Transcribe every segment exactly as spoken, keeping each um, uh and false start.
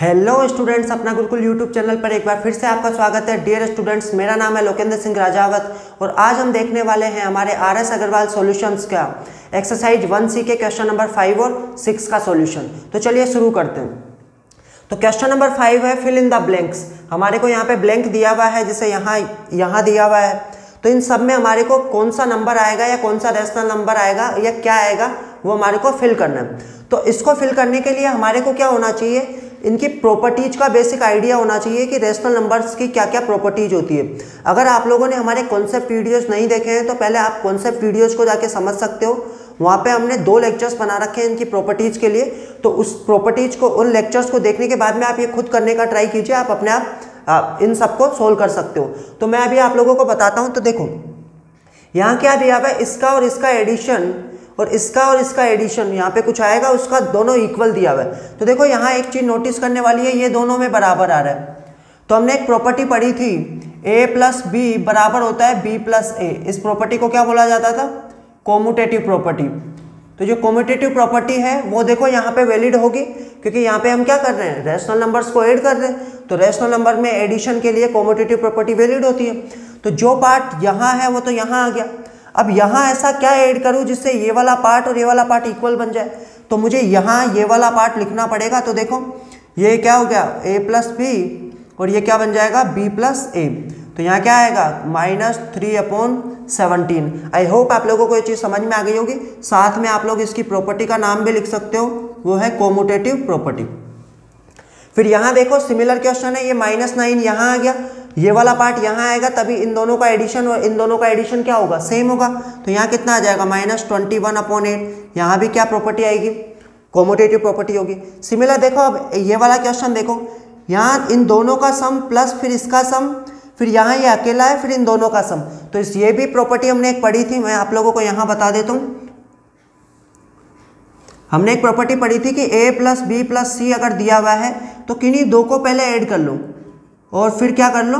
Hello students, अपना Gurukul YouTube channel पर एक बार फिर से आपका स्वागत है। डियर स्टूडेंट्स, मेरा नाम है लोकेंद्र सिंह राजावत और आज हम देखने वाले हैं हमारे आर एस अग्रवाल सॉल्यूशंस का एक्सरसाइज वन सी के क्वेश्चन नंबर फाइव और सिक्स का सॉल्यूशन। तो चलिए शुरू करते हैं। तो क्वेश्चन नंबर फाइव है फिल इन द ब्लैंक्स। हमारे को यहाँ पे ब्लैंक दिया हुआ है, जैसे यहाँ यहाँ दिया हुआ है, तो इन सब में हमारे को कौन सा नंबर आएगा या कौन सा रेशनल नंबर आएगा या क्या आएगा वो हमारे को फिल करना है। तो इसको फिल करने के लिए हमारे को क्या होना चाहिए, इनकी प्रॉपर्टीज का बेसिक आइडिया होना चाहिए कि रेशनल नंबर्स की क्या क्या प्रॉपर्टीज होती है। अगर आप लोगों ने हमारे कॉन्सेप्ट वीडियोस नहीं देखे हैं तो पहले आप कॉन्सेप्ट वीडियोस को जाके समझ सकते हो। वहाँ पे हमने दो लेक्चर्स बना रखे हैं इनकी प्रॉपर्टीज़ के लिए, तो उस प्रॉपर्टीज को, उन लेक्चर्स को देखने के बाद में आप ये खुद करने का ट्राई कीजिए। आप अपने आप, आप इन सबको सोल्व कर सकते हो। तो मैं अभी आप लोगों को बताता हूँ। तो देखो यहाँ क्या दिया हुआ है, इसका और इसका एडिशन और इसका और इसका एडिशन, यहाँ पे कुछ आएगा उसका दोनों इक्वल दिया हुआ है। तो देखो यहाँ एक चीज़ नोटिस करने वाली है, ये दोनों में बराबर आ रहा है। तो हमने एक प्रॉपर्टी पढ़ी थी a प्लस बी बराबर होता है b प्लस ए। इस प्रॉपर्टी को क्या बोला जाता था, कॉम्यूटेटिव प्रॉपर्टी। तो जो कॉम्यूटेटिव प्रॉपर्टी है वो देखो यहाँ पे वैलिड होगी, क्योंकि यहाँ पे हम क्या कर रहे हैं, रेशनल नंबर्स को ऐड कर रहे हैं। तो रेशनल नंबर में एडिशन के लिए कॉम्यूटेटिव प्रॉपर्टी वैलिड होती है। तो जो पार्ट यहाँ है वो तो यहाँ आ गया। अब यहाँ ऐसा क्या ऐड करूँ जिससे ये वाला पार्ट और ये वाला पार्ट इक्वल बन जाए, तो मुझे यहाँ ये वाला पार्ट लिखना पड़ेगा। तो देखो ये क्या हो गया, a प्लस बी और ये क्या बन जाएगा, b प्लस ए। तो यहाँ क्या आएगा, minus three upon seventeen. I hope आप लोगों को ये चीज़ समझ में आ गई होगी। साथ में आप लोग इसकी प्रॉपर्टी का नाम भी लिख सकते हो, वो है कॉम्यूटेटिव प्रॉपर्टी। फिर यहाँ देखो सिमिलर क्वेश्चन है, ये माइनस नाइन यहाँ आ गया, ये वाला पार्ट यहाँ आएगा, तभी इन दोनों का एडिशन और इन दोनों का एडिशन क्या होगा, सेम होगा। तो यहाँ कितना आ जाएगा, minus twenty one upon eight. यहाँ भी क्या प्रॉपर्टी आएगी, कॉम्यूटेटिव प्रॉपर्टी होगी। सिमिलर देखो अब ये वाला क्वेश्चन देखो, यहाँ इन दोनों का सम प्लस फिर इसका सम, फिर यहाँ ये अकेला है, फिर इन दोनों का सम। तो इस ये भी प्रॉपर्टी हमने एक पढ़ी थी, मैं आप लोगों को यहाँ बता देता हूँ। हमने एक प्रॉपर्टी पढ़ी थी कि A plus B plus C अगर दिया हुआ है तो किन्हीं दो को पहले ऐड कर लूँ और फिर क्या कर लो,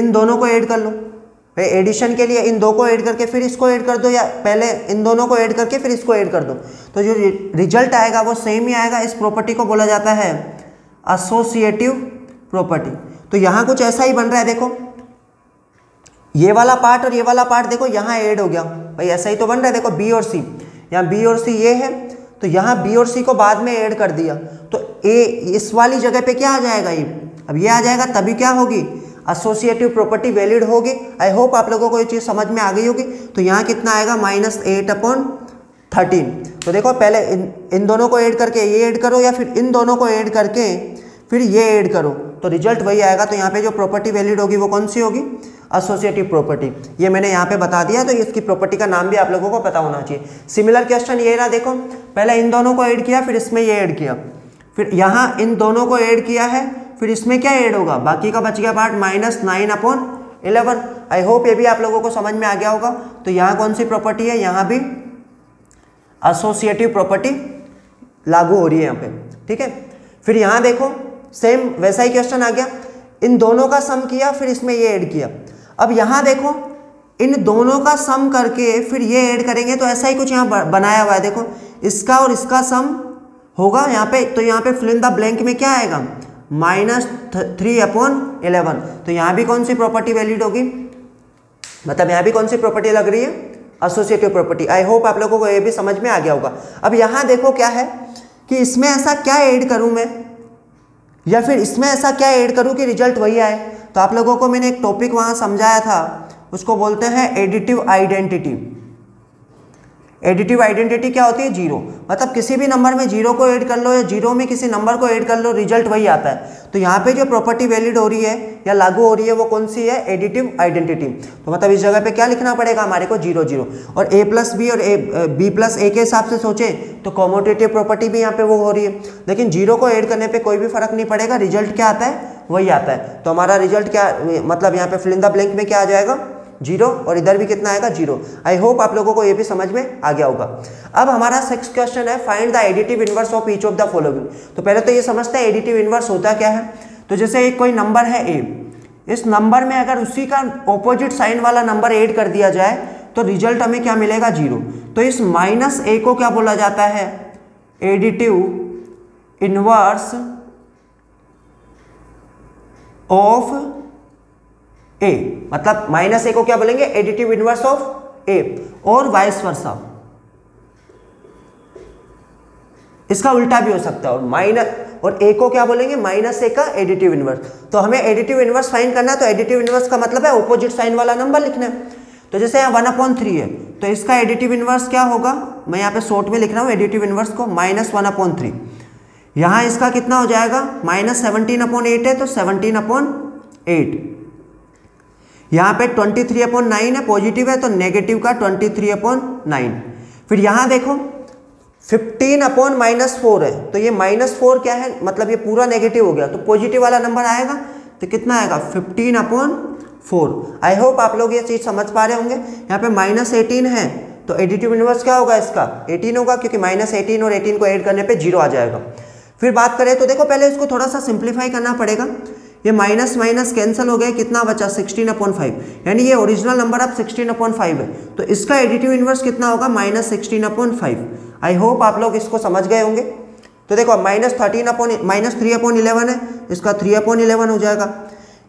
इन दोनों को ऐड कर लो। भाई एडिशन के लिए इन दो को ऐड करके फिर इसको ऐड कर दो, या पहले इन दोनों को ऐड करके फिर इसको ऐड कर दो। तो जो रिजल्ट आएगा वो सेम ही आएगा। इस प्रॉपर्टी को बोला जाता है एसोसिएटिव प्रॉपर्टी। तो यहाँ कुछ ऐसा ही बन रहा है, देखो ये वाला पार्ट और ये वाला पार्ट देखो यहाँ ऐड हो गया। भाई ऐसा ही तो बन रहा है, देखो बी और सी, यहाँ बी और सी ये है, तो यहाँ बी और सी को बाद में ऐड कर दिया। तो ए इस वाली जगह पे क्या आ जाएगा, ये अब ये आ जाएगा, तभी क्या होगी, एसोसिएटिव प्रॉपर्टी वैलिड होगी। आई होप आप लोगों को ये चीज़ समझ में आ गई होगी। तो यहाँ कितना आएगा, माइनस एट अपॉन थर्टीन। तो देखो पहले इन इन दोनों को ऐड करके ये ऐड करो, या फिर इन दोनों को ऐड करके फिर ये ऐड करो, तो रिजल्ट वही आएगा। तो यहाँ पे जो प्रॉपर्टी वैलिड होगी वो कौन सी होगी, एसोसिएटिव प्रॉपर्टी। ये मैंने यहाँ पे बता दिया, तो इसकी प्रॉपर्टी का नाम भी आप लोगों को पता होना चाहिए। सिमिलर क्वेश्चन ये रहा, देखो पहले इन दोनों को ऐड किया, फिर इसमें ये ऐड किया, फिर यहाँ इन दोनों को ऐड किया है, फिर इसमें क्या ऐड होगा, बाकी का बच गया part, minus nine upon eleven. I hope ये भी आप लोगों को समझ में आ गया होगा। तो यहाँ कौन सी प्रॉपर्टी है, यहाँ भी एसोसिएटिव प्रॉपर्टी लागू हो रही है यहाँ पे, ठीक है। फिर यहाँ देखो सेम वैसा ही क्वेश्चन आ गया, इन दोनों का सम किया, फिर इसमें ये ऐड किया। अब यहाँ देखो इन दोनों का सम करके फिर ये ऐड करेंगे, तो ऐसा ही कुछ यहाँ बनाया हुआ है। देखो इसका और इसका सम होगा यहाँ पे, तो यहाँ पे फिल इन द ब्लैंक में क्या आएगा, माइनस थ्री अपॉन इलेवन। तो यहाँ भी कौन सी प्रॉपर्टी वैलिड होगी, मतलब यहाँ भी कौन सी प्रॉपर्टी लग रही है, एसोसिएटिव प्रॉपर्टी। आई होप आप लोगों को ये भी समझ में आ गया होगा। अब यहाँ देखो क्या है कि इसमें ऐसा क्या ऐड करूँ मैं, या फिर इसमें ऐसा क्या ऐड करूँ कि रिजल्ट वही आए। तो आप लोगों को मैंने एक टॉपिक वहाँ समझाया था, उसको बोलते हैं एडिटिव आइडेंटिटी। एडिटिव आइडेंटिटी क्या होती है, जीरो, मतलब किसी भी नंबर में जीरो को ऐड कर लो या जीरो में किसी नंबर को ऐड कर लो, रिजल्ट वही आता है। तो यहाँ पे जो प्रॉपर्टी वैलिड हो रही है या लागू हो रही है वो कौन सी है, एडिटिव आइडेंटिटी। तो मतलब इस जगह पे क्या लिखना पड़ेगा हमारे को, जीरो जीरो। और ए प्लस बी और ए बी प्लस ए के हिसाब से सोचें तो कॉम्यूटेटिव प्रॉपर्टी भी यहाँ पे वो हो रही है, लेकिन जीरो को ऐड करने पर कोई भी फर्क नहीं पड़ेगा, रिजल्ट क्या आता है वही आता है। तो हमारा रिजल्ट क्या, मतलब यहाँ पे फिल इन द ब्लैंक में क्या आ जाएगा, जीरो, और इधर भी कितना आएगा, जीरो। आई होप आप लोगों को ये भी समझ में आ गया होगा। अब हमारा सिक्स क्वेश्चन है, find the additive inverse of each of the following. तो पहले तो ये समझते हैं एडिटिव इनवर्स होता क्या है। तो जैसे एक कोई नंबर है ए, इस नंबर में अगर उसी का ऑपोजिट साइन वाला नंबर ऐड कर दिया जाए तो रिजल्ट हमें क्या मिलेगा, जीरो। तो इस माइनस ए को क्या बोला जाता है, एडिटिव इनवर्स ऑफ ए, मतलब माइनस ए को क्या बोलेंगे, एडिटिव इनवर्स ऑफ ए, और वाइस वर्सा इसका उल्टा भी हो सकता है, और माइनस और ए को क्या बोलेंगे, माइनस ए का एडिटिव इनवर्स। तो हमें एडिटिव इनवर्स फाइंड करना है, तो एडिटिव इनवर्स का मतलब है ऑपोजिट साइन वाला नंबर लिखना है। तो जैसे यहाँ वन अपॉन थ्री है, तो इसका एडिटिव इनवर्स क्या होगा, मैं यहाँ पे शॉर्ट में लिख रहा हूँ एडिटिव इनवर्स को, माइनस वन अपॉन थ्री। यहाँ इसका कितना हो जाएगा, माइनस सेवनटीन अपॉन एट है, तो सेवनटीन अपॉन एट। यहाँ पे ट्वेंटी थ्री अपॉन नाइन है, पॉजिटिव है, तो नेगेटिव का ट्वेंटी थ्री अपॉन नाइन। फिर यहाँ देखो फिफ्टीन अपॉन माइनस फोर है, तो ये माइनस फोर क्या है, मतलब ये पूरा नेगेटिव हो गया, तो पॉजिटिव वाला नंबर आएगा, तो कितना आएगा, fifteen upon four. I hope आप लोग ये चीज़ समझ पा रहे होंगे। यहाँ पे माइनस एटीन है, तो एडिटिव इनवर्स क्या होगा इसका, एटीन होगा, क्योंकि माइनस एटीन और एटीन को ऐड करने पे जीरो आ जाएगा। फिर बात करें तो देखो पहले इसको थोड़ा सा सिंप्लीफाई करना पड़ेगा। ये माइनस माइनस कैंसिल हो गया, कितना बचा सिक्सटीन अपॉन फाइव, यानी ये ओरिजिनल नंबर अब सिक्सटीन अपॉन फाइव है, तो इसका एडिटिव इनवर्स कितना होगा, minus sixteen upon five. I hope आप लोग इसको समझ गए होंगे। तो देखो minus thirteen upon minus three upon eleven है, इसका थ्री अपॉन इलेवन हो जाएगा।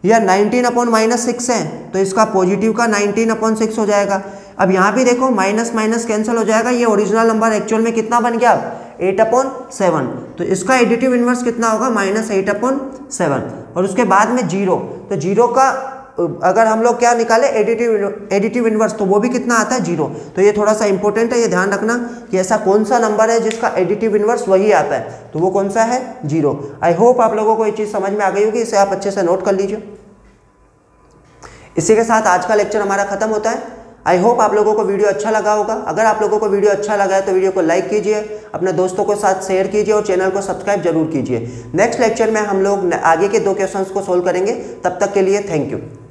या नाइनटीन अपॉन माइनस सिक्स है, तो इसका पॉजिटिव का नाइनटीन अपॉन सिक्स हो जाएगा। अब यहाँ भी देखो माइनस माइनस कैंसिल हो जाएगा, ये ओरिजिनल नंबर एक्चुअल में कितना बन गया अब, एट अपॉन सेवन, तो इसका एडिटिव इनवर्स कितना होगा, माइनस एट अपॉन सेवन। और उसके बाद में जीरो, तो जीरो का अगर हम लोग क्या निकाले, एडिटिव एडिटिव इनवर्स, तो वो भी कितना आता है, जीरो। तो ये थोड़ा सा इंपॉर्टेंट है, ये ध्यान रखना कि ऐसा कौन सा नंबर है जिसका एडिटिव इनवर्स वही आता है, तो वो कौन सा है, जीरो। आई होप आप लोगों को ये चीज़ समझ में आ गई होगी, इसे आप अच्छे से नोट कर लीजिए। इसी के साथ आज का लेक्चर हमारा खत्म होता है। आई होप आप लोगों को वीडियो अच्छा लगा होगा। अगर आप लोगों को वीडियो अच्छा लगा है तो वीडियो को लाइक कीजिए, अपने दोस्तों के साथ शेयर कीजिए और चैनल को सब्सक्राइब जरूर कीजिए। नेक्स्ट लेक्चर में हम लोग आगे के दो क्वेश्चंस को सोल्व करेंगे। तब तक के लिए थैंक यू।